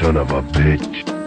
son of a bitch.